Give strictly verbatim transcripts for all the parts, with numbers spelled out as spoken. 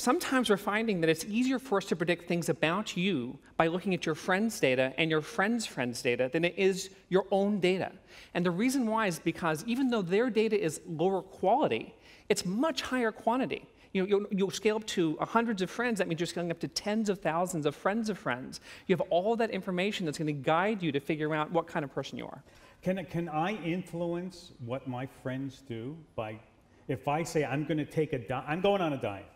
sometimes we're finding that it's easier for us to predict things about you by looking at your friend's data and your friend's friend's data than it is your own data. And the reason why is because even though their data is lower quality, it's much higher quantity. You know, you'll, you'll scale up to hundreds of friends. That means you're scaling up to tens of thousands of friends of friends. You have all that information that's going to guide you to figure out what kind of person you are. Can, can I influence what my friends do by, if I say I'm going to take a diet, I'm going on a diet,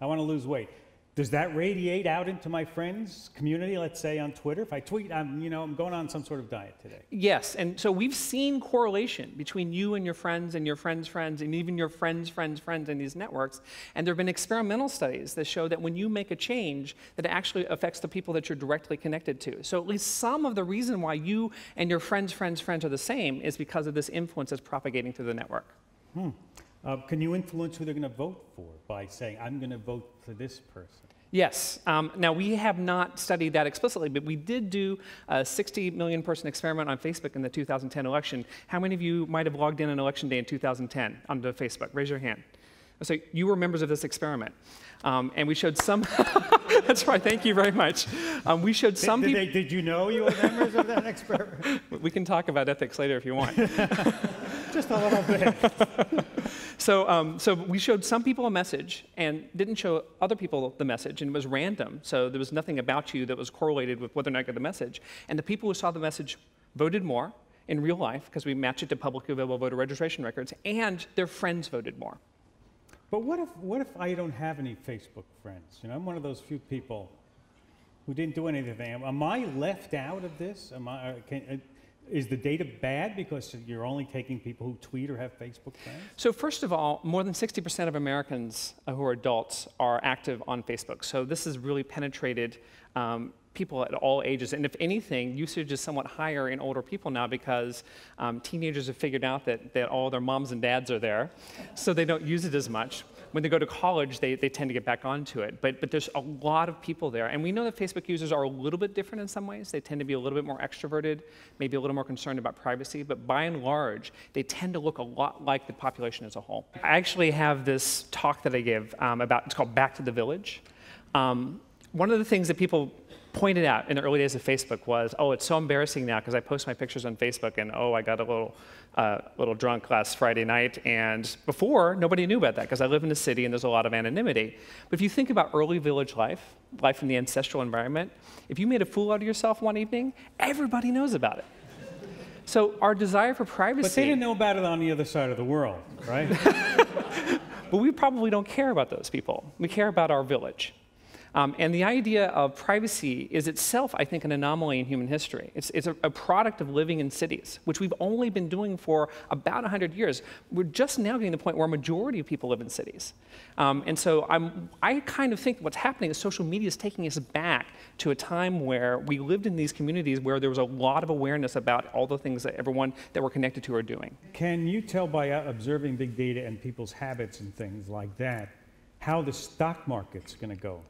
I want to lose weight, does that radiate out into my friends' community, let's say on Twitter? If I tweet, I'm, you know, I'm going on some sort of diet today. Yes, and so we've seen correlation between you and your friends and your friends' friends and even your friends' friends' friends in these networks. And there have been experimental studies that show that when you make a change, that it actually affects the people that you're directly connected to. So at least some of the reason why you and your friends' friends' friends are the same is because of this influence that's propagating through the network. Hmm. Uh, can you influence who they're going to vote for by saying, I'm going to vote for this person? Yes. Um, now, we have not studied that explicitly, but we did do a sixty million person experiment on Facebook in the two thousand ten election. How many of you might have logged in on election day in two thousand ten onto Facebook? Raise your hand. So you were members of this experiment. Um, and we showed some. That's right. Thank you very much. Um, we showed some people. Did, did you know you were members of that experiment? We can talk about ethics later if you want. Just a little bit. So, um, so we showed some people a message and didn't show other people the message, and it was random. So there was nothing about you that was correlated with whether or not you got the message. And the people who saw the message voted more in real life, because we match it to publicly available voter registration records, and their friends voted more. But what if, what if I don't have any Facebook friends? You know, I'm one of those few people who didn't do anything. Am, am I left out of this? Am I, can, Is the data bad because you're only taking people who tweet or have Facebook friends? So first of all, more than sixty percent of Americans who are adults are active on Facebook. So this has really penetrated um, people at all ages. And if anything, usage is somewhat higher in older people now because um, teenagers have figured out that, that all their moms and dads are there, so they don't use it as much. When they go to college, they, they tend to get back onto it. But, but there's a lot of people there. And we know that Facebook users are a little bit different in some ways. They tend to be a little bit more extroverted, maybe a little more concerned about privacy. But by and large, they tend to look a lot like the population as a whole. I actually have this talk that I give um, about, it's called Back to the Village. Um, one of the things that people pointed out in the early days of Facebook was, oh, it's so embarrassing now because I post my pictures on Facebook and, oh, I got a little uh, little drunk last Friday night. And before, nobody knew about that because I live in a city and there's a lot of anonymity. But if you think about early village life, life in the ancestral environment, if you made a fool out of yourself one evening, everybody knows about it. So our desire for privacy... But they didn't know about it on the other side of the world, right? But we probably don't care about those people. We care about our village. Um, and the idea of privacy is itself, I think, an anomaly in human history. It's, it's a, a product of living in cities, which we've only been doing for about a hundred years. We're just now getting to the point where a majority of people live in cities. Um, and so I'm, I kind of think what's happening is social media is taking us back to a time where we lived in these communities where there was a lot of awareness about all the things that everyone that we're connected to are doing. Can you tell by observing big data and people's habits and things like that how the stock market's going to go?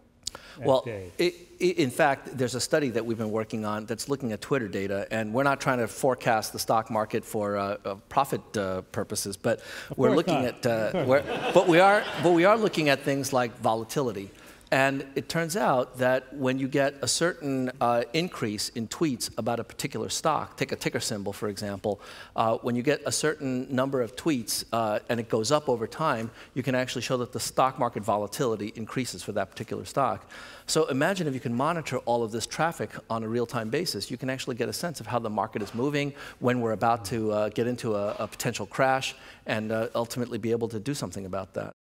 Well, it, it, in fact, there's a study that we've been working on that's looking at Twitter data, and we're not trying to forecast the stock market for uh, uh, profit uh, purposes, but of we're looking not. at, uh, we're, but we are, but we are looking at things like volatility. And it turns out that when you get a certain uh, increase in tweets about a particular stock, take a ticker symbol, for example, uh, when you get a certain number of tweets uh, and it goes up over time, you can actually show that the stock market volatility increases for that particular stock. So imagine if you can monitor all of this traffic on a real-time basis, you can actually get a sense of how the market is moving, when we're about to uh, get into a, a potential crash, and uh, ultimately be able to do something about that.